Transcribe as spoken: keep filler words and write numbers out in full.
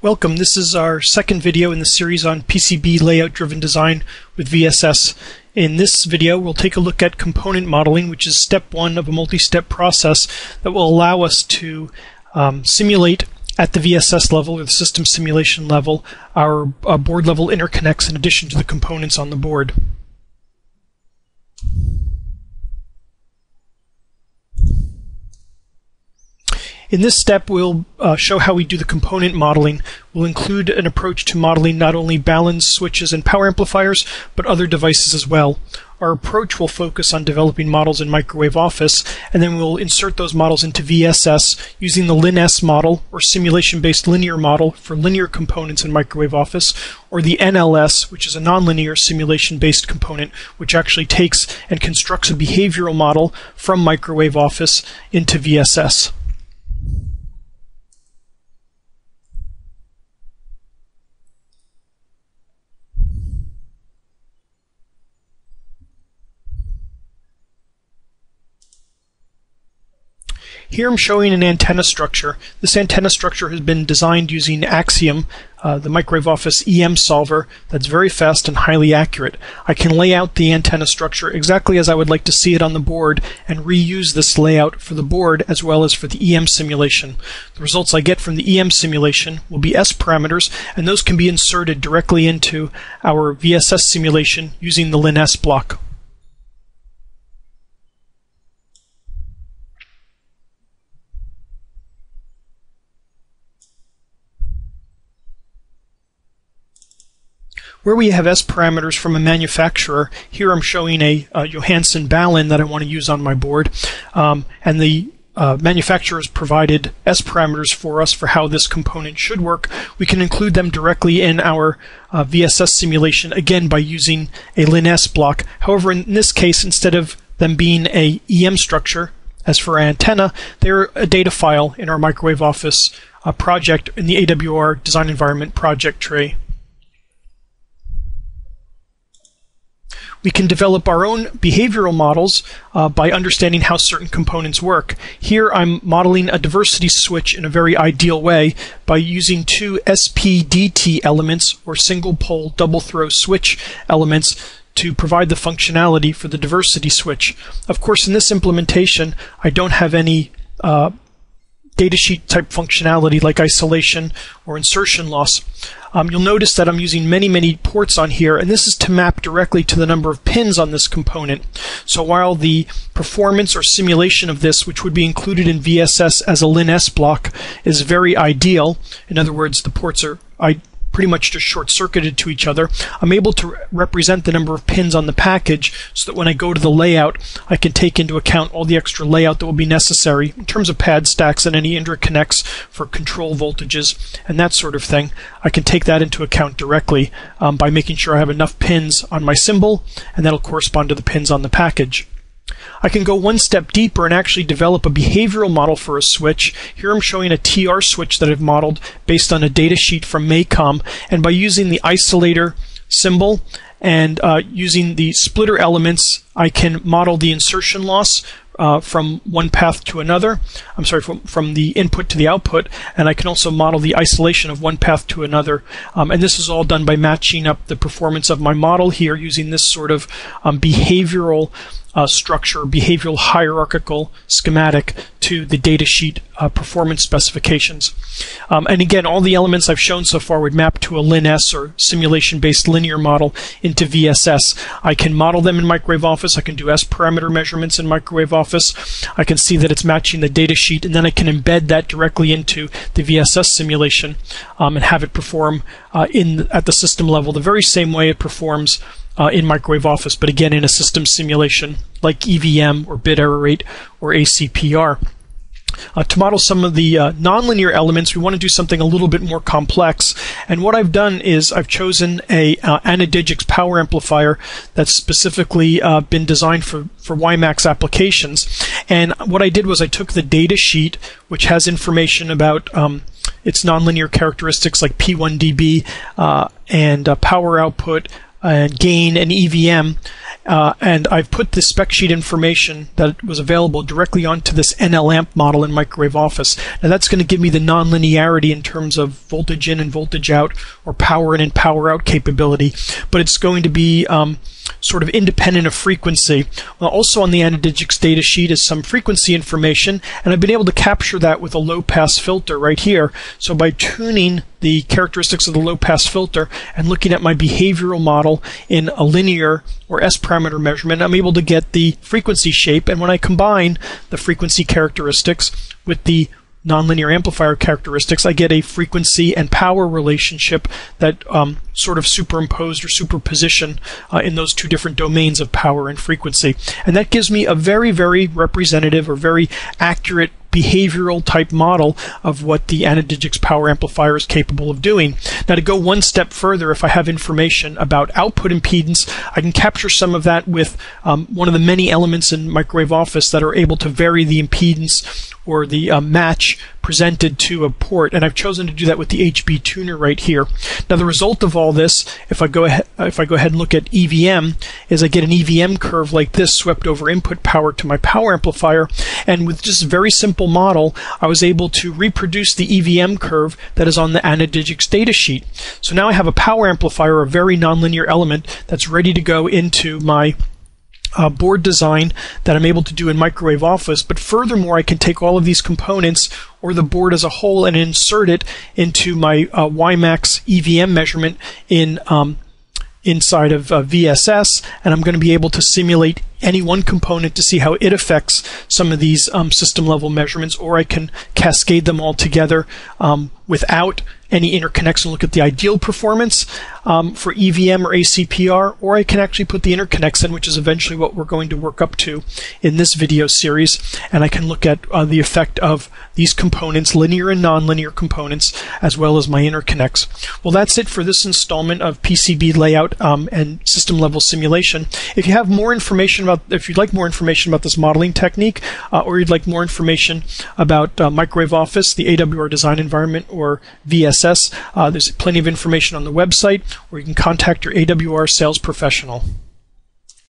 Welcome. This is our second video in the series on P C B layout-driven design with V S S. In this video, we'll take a look at component modeling, which is step one of a multi-step process that will allow us to um, simulate at the V S S level, or the system simulation level, our uh, board-level interconnects in addition to the components on the board. In this step, we'll uh, show how we do the component modeling. We'll include an approach to modeling not only balance, switches, and power amplifiers, but other devices as well. Our approach will focus on developing models in Microwave Office, and then we'll insert those models into V S S using the Lin-S model, or simulation-based linear model, for linear components in Microwave Office, or the N L S, which is a nonlinear simulation-based component, which actually takes and constructs a behavioral model from Microwave Office into V S S. Here I'm showing an antenna structure. This antenna structure has been designed using Axiom, uh, the Microwave Office E M solver that's very fast and highly accurate. I can lay out the antenna structure exactly as I would like to see it on the board and reuse this layout for the board as well as for the E M simulation. The results I get from the E M simulation will be S parameters, and those can be inserted directly into our V S S simulation using the Lin-S block. Where we have S parameters from a manufacturer, here I'm showing a uh, Johansson Balun that I want to use on my board, um, and the uh, manufacturers provided S parameters for us for how this component should work. We can include them directly in our uh, V S S simulation, again by using a Lin-S block. However, in this case, instead of them being a E M structure, as for our antenna, they're a data file in our Microwave Office uh, project in the A W R Design Environment project tray. We can develop our own behavioral models uh, by understanding how certain components work. Here I'm modeling a diversity switch in a very ideal way by using two S P D T elements, or single pole double throw switch elements, to provide the functionality for the diversity switch. Of course, in this implementation I don't have any uh, datasheet type functionality like isolation or insertion loss. Um, you'll notice that I'm using many, many ports on here, and this is to map directly to the number of pins on this component. So while the performance or simulation of this, which would be included in V S S as a Lin-S block, is very ideal, in other words, the ports are I pretty much just short-circuited to each other, I'm able to re represent the number of pins on the package so that when I go to the layout, I can take into account all the extra layout that will be necessary in terms of pad stacks and any interconnects for control voltages and that sort of thing. I can take that into account directly um, by making sure I have enough pins on my symbol, and that'll correspond to the pins on the package. I can go one step deeper and actually develop a behavioral model for a switch. Here I'm showing a T R switch that I've modeled based on a datasheet from MACOM, and by using the isolator symbol and uh, using the splitter elements, I can model the insertion loss uh, from one path to another. I'm sorry, from, from the input to the output, and I can also model the isolation of one path to another. Um, and this is all done by matching up the performance of my model here using this sort of um, behavioral Uh, structure, behavioral hierarchical schematic to the datasheet uh, performance specifications. Um, and again, all the elements I've shown so far would map to a Lin-S or simulation-based linear model into V S S. I can model them in Microwave Office, I can do S-parameter measurements in Microwave Office, I can see that it's matching the datasheet, and then I can embed that directly into the V S S simulation um, and have it perform uh, in at the system level the very same way it performs Uh, in Microwave Office, but again in a system simulation like E V M or bit error rate or A C P R. Uh, to model some of the uh, nonlinear elements, we want to do something a little bit more complex. And what I've done is I've chosen a uh, Anadigics power amplifier that's specifically uh, been designed for, for WiMAX applications. And what I did was I took the data sheet, which has information about um, its nonlinear characteristics like P one D B uh, and uh, power output, and gain and E V M, uh, and I've put the spec sheet information that was available directly onto this N L amp model in Microwave Office. Now that's going to give me the nonlinearity in terms of voltage in and voltage out, or power in and power out capability, but it's going to be um, sort of independent of frequency. Well, also on the Anadigics data sheet is some frequency information, and I've been able to capture that with a low-pass filter right here. So by tuning the characteristics of the low-pass filter and looking at my behavioral model in a linear or S parameter measurement, I'm able to get the frequency shape, and when I combine the frequency characteristics with the nonlinear amplifier characteristics, I get a frequency and power relationship that um, sort of superimposed or superposition uh, in those two different domains of power and frequency. And that gives me a very, very representative or very accurate behavioral type model of what the Anadigics power amplifier is capable of doing. Now, to go one step further, if I have information about output impedance, I can capture some of that with um, one of the many elements in Microwave Office that are able to vary the impedance or the uh, match presented to a port, and I've chosen to do that with the H B tuner right here. Now, the result of all this, if I go ahead, if I go ahead and look at E V M, is I get an E V M curve like this swept over input power to my power amplifier, and with just a very simple model, I was able to reproduce the E V M curve that is on the Anadigics data sheet. So now I have a power amplifier, a very nonlinear element that's ready to go into my Uh, board design that I'm able to do in Microwave Office, but furthermore I can take all of these components or the board as a whole and insert it into my uh, WiMAX E V M measurement in um, inside of uh, V S S, and I'm going to be able to simulate any one component to see how it affects some of these um, system level measurements, or I can cascade them all together um, without any interconnection, look at the ideal performance um, for E V M or A C P R, or I can actually put the interconnects in, which is eventually what we're going to work up to in this video series, and I can look at uh, the effect of these components, linear and nonlinear components, as well as my interconnects. Well, that's it for this installment of P C B layout um, and system level simulation. If you have more information about, if you'd like more information about this modeling technique, uh, or you'd like more information about uh, Microwave Office, the A W R Design Environment, or V S S, Uh, there's plenty of information on the website, or you can contact your A W R sales professional.